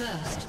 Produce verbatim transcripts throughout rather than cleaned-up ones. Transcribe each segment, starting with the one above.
First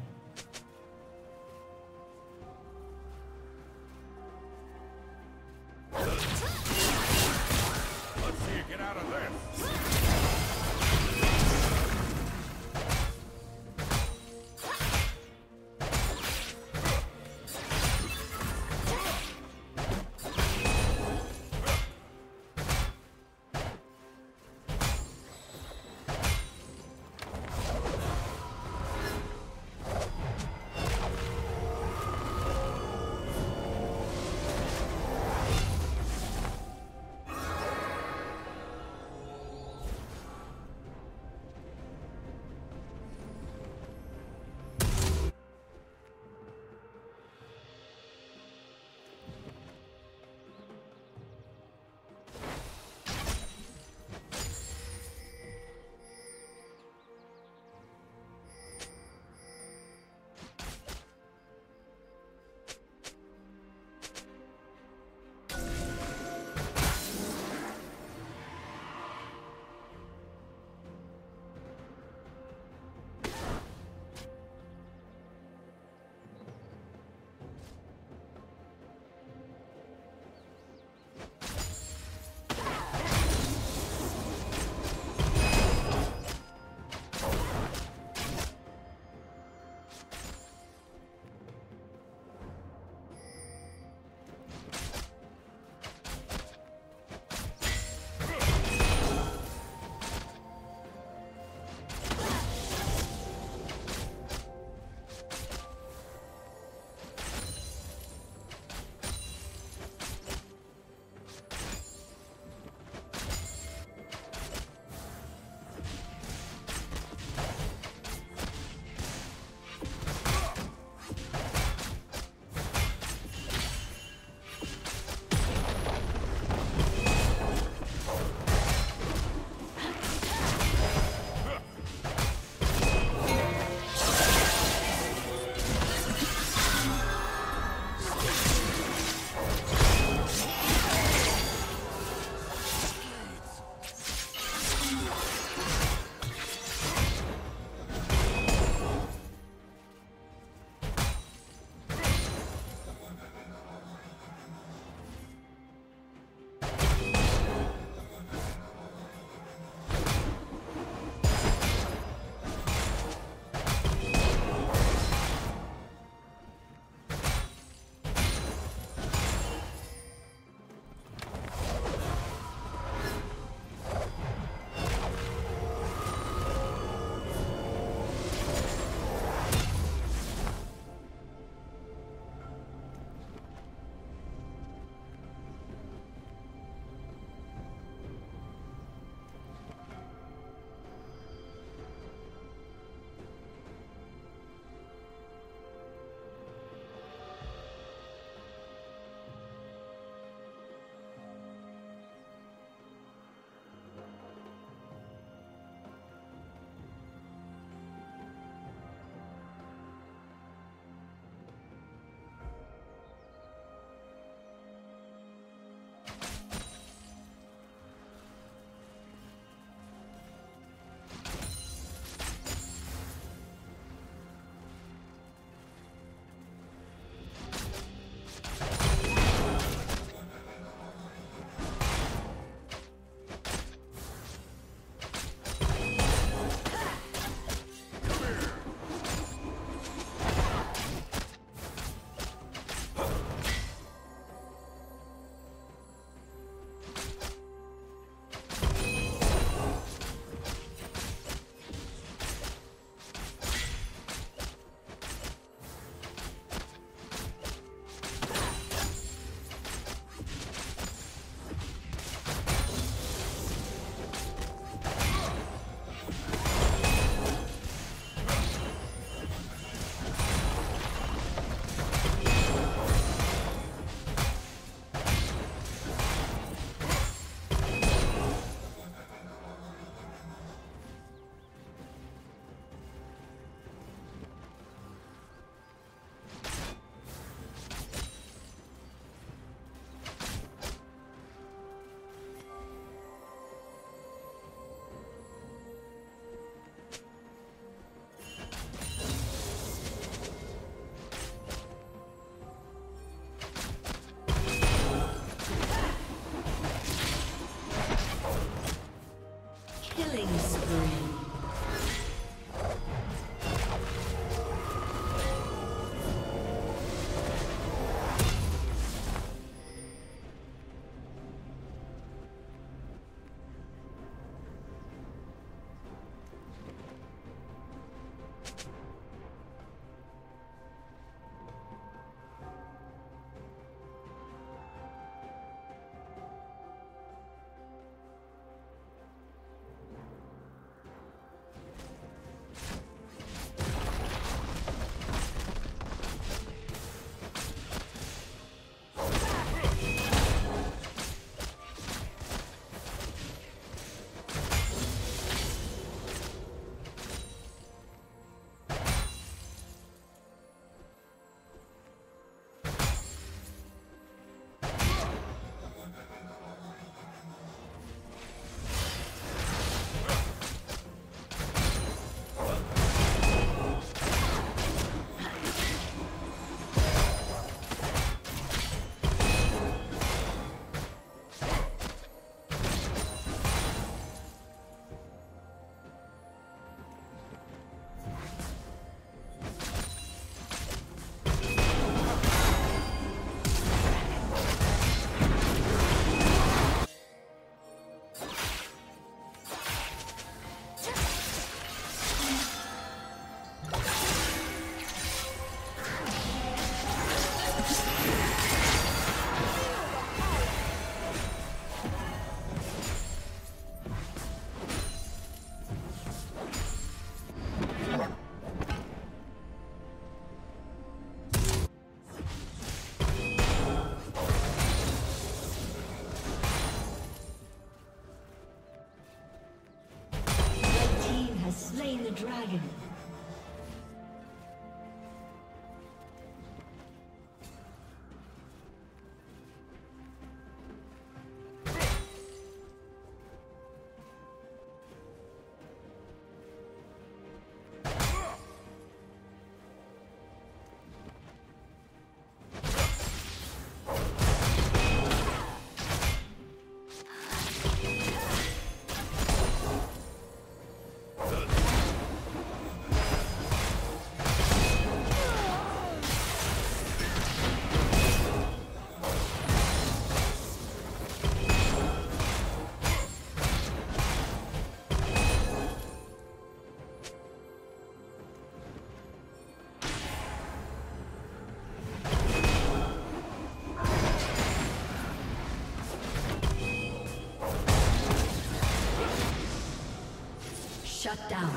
down.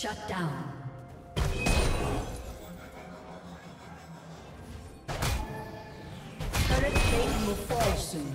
Shut down. Current plane will fall soon.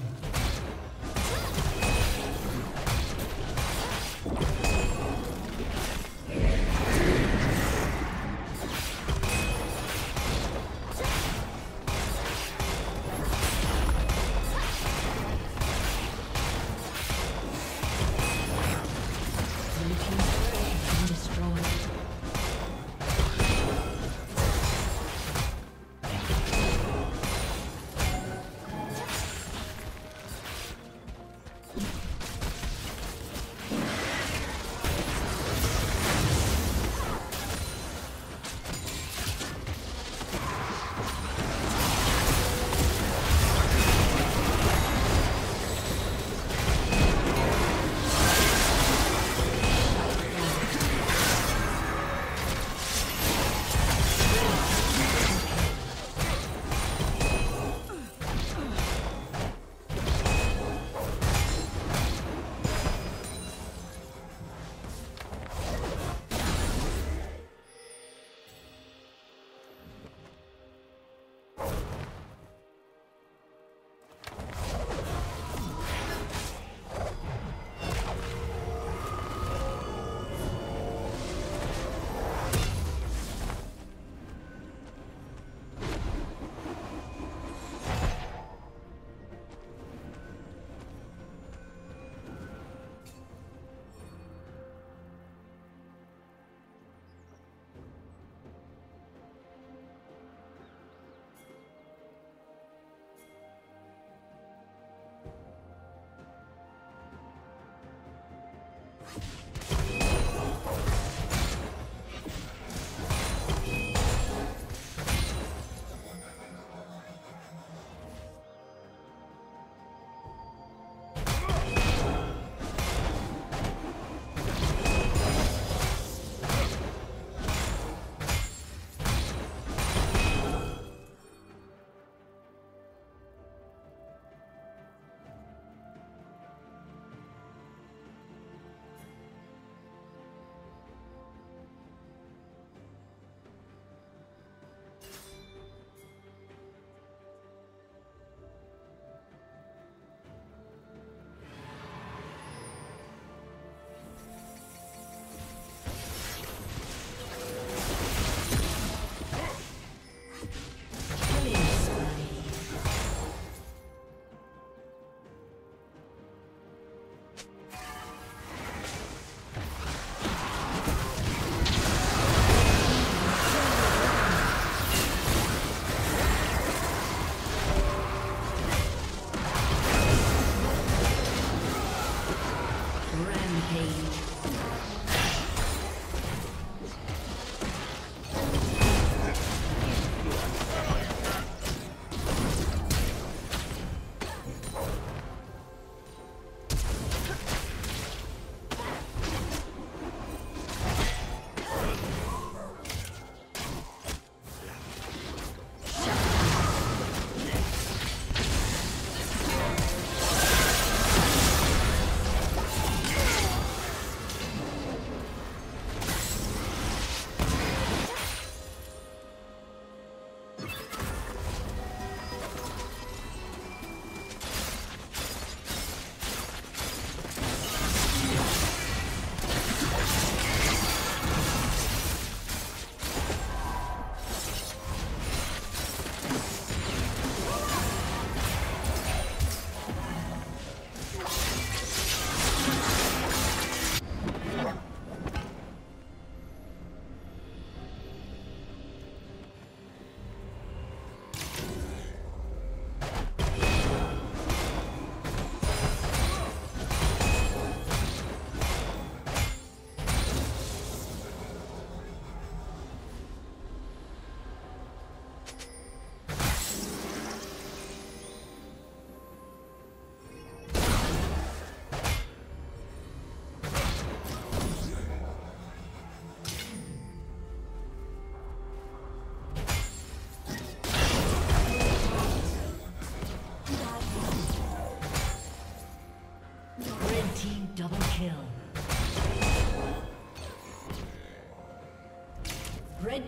Red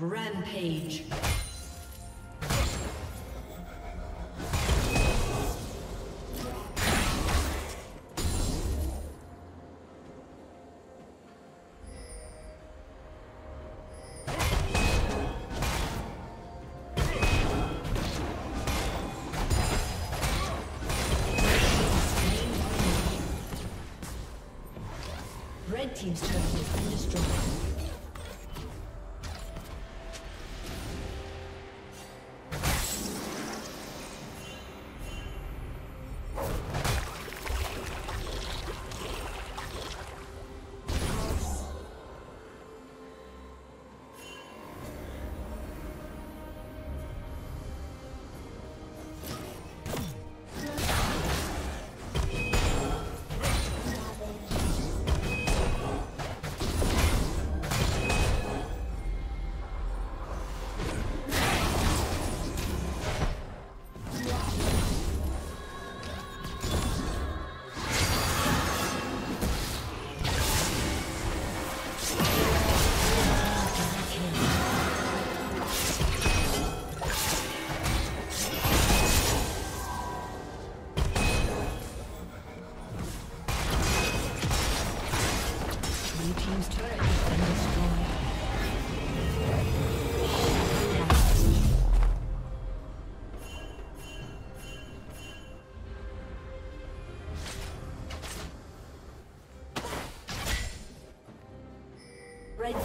Rampage. Red team's turret has been destroyed. Red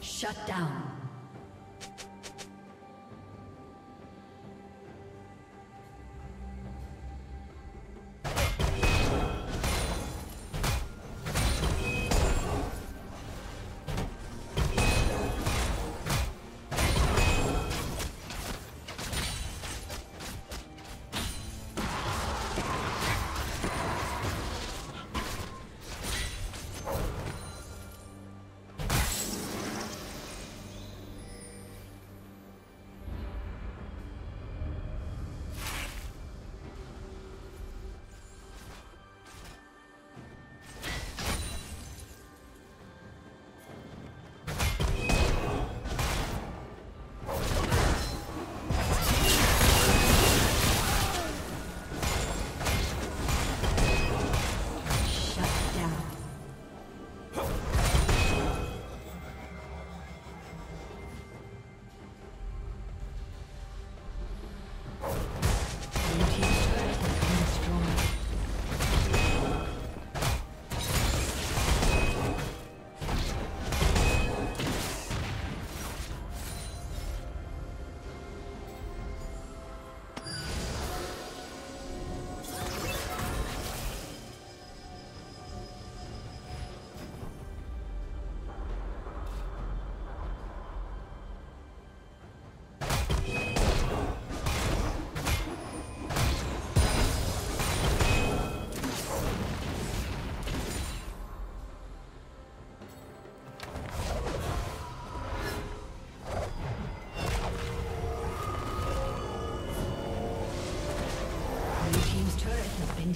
Shut down.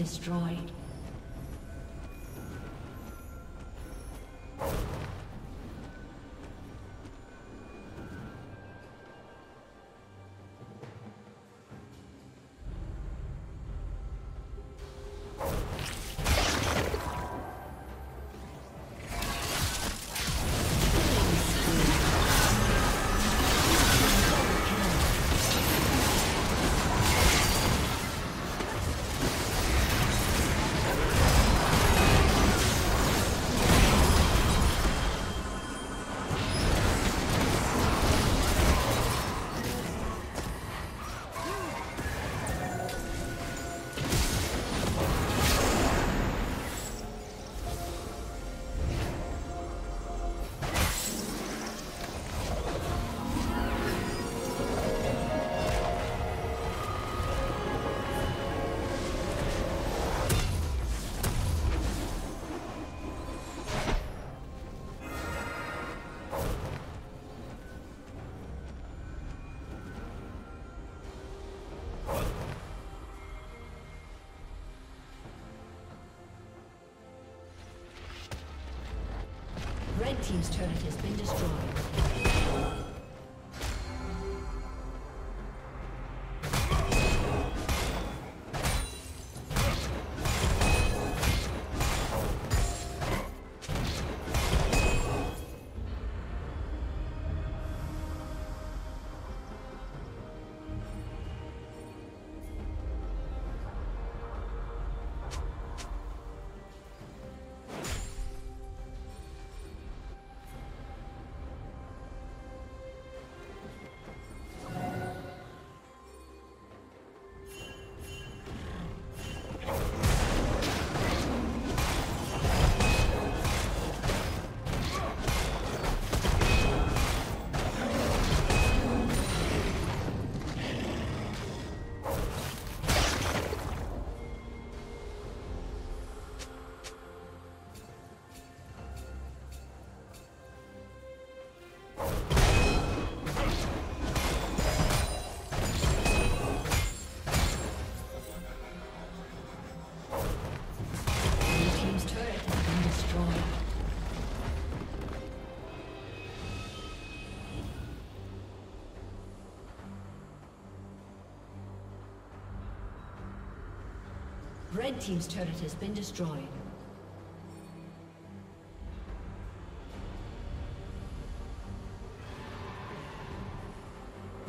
destroyed. Red team's turret has been destroyed. Red team's turret has been destroyed.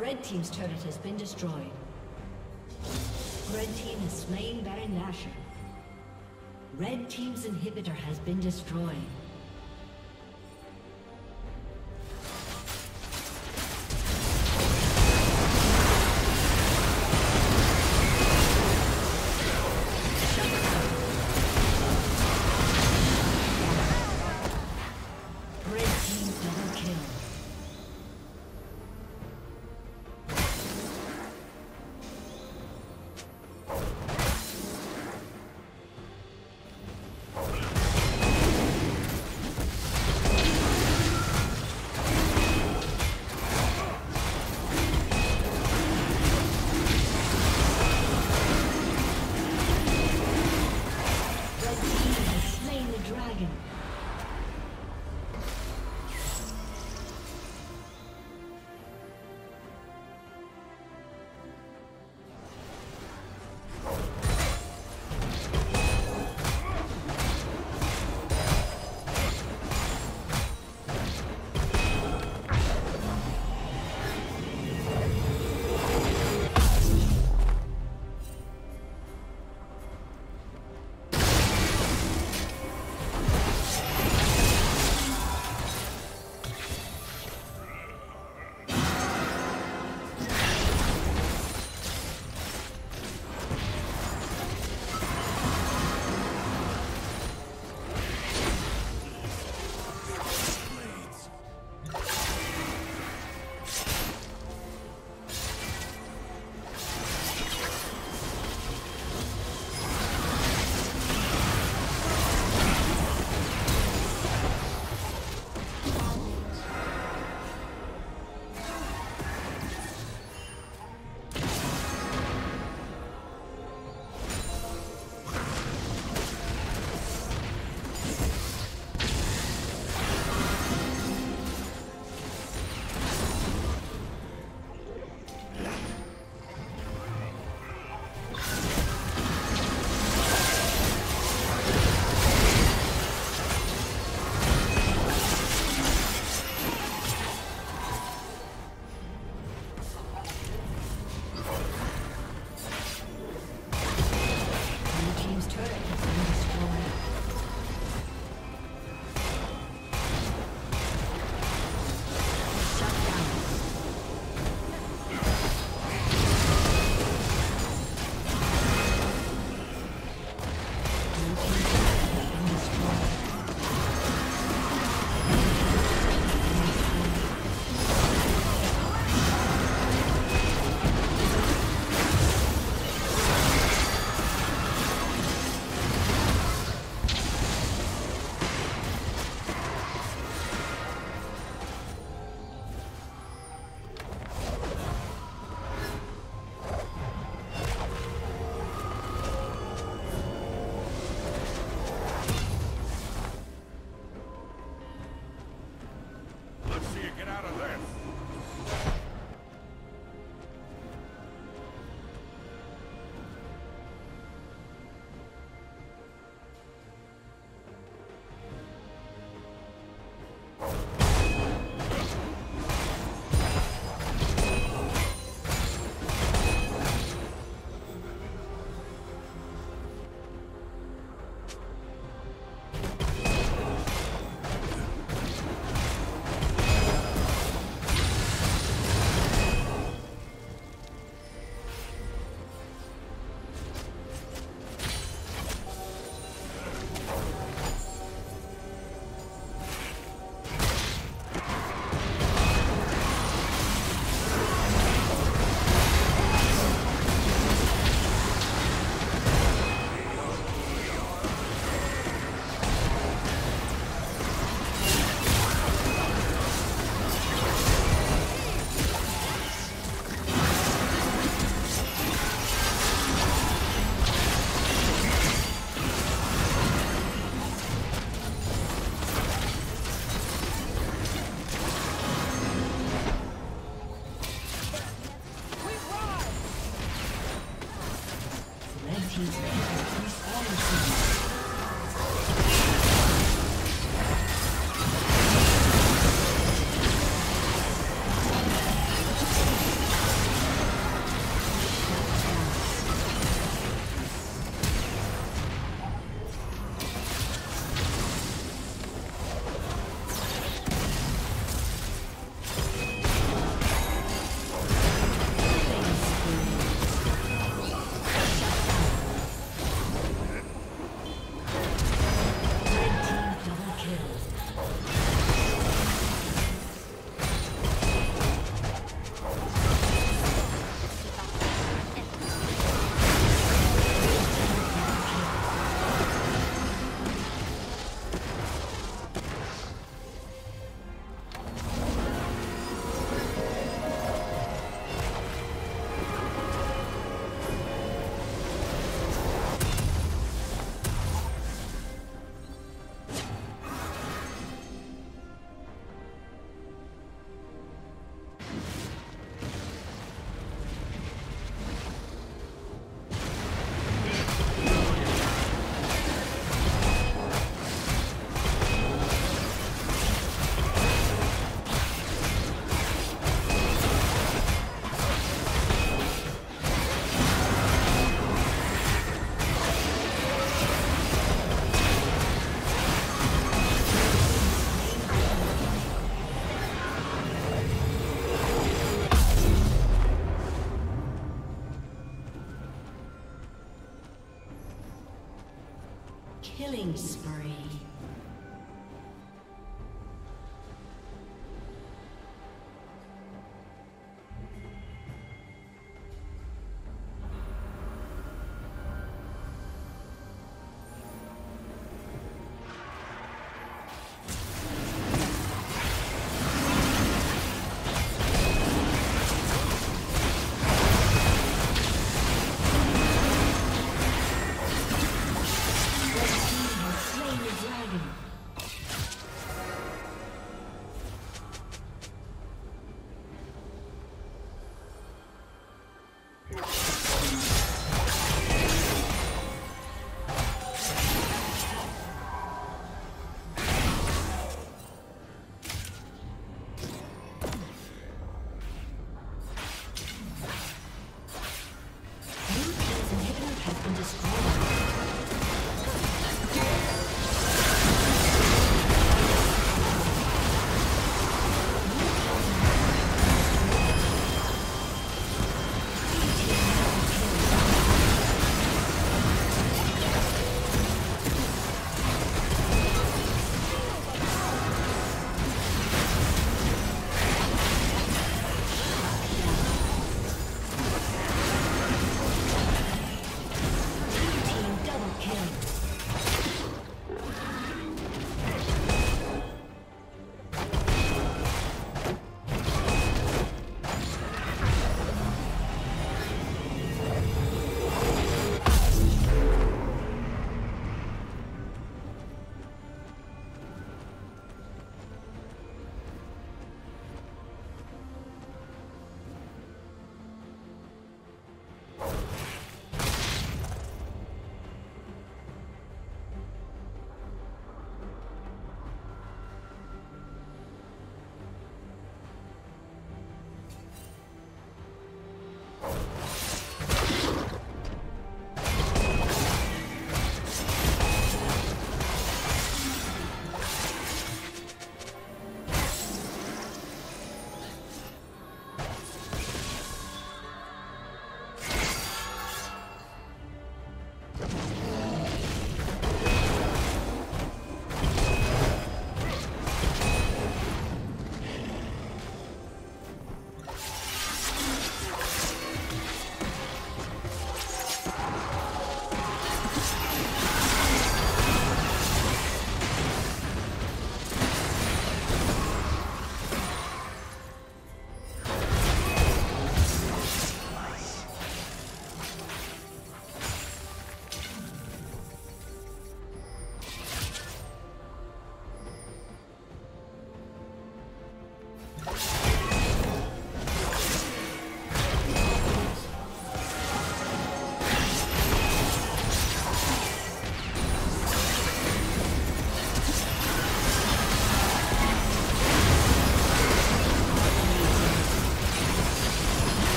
Red team's turret has been destroyed. Red team has slain Baron Nashor. Red team's inhibitor has been destroyed.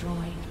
destroyed.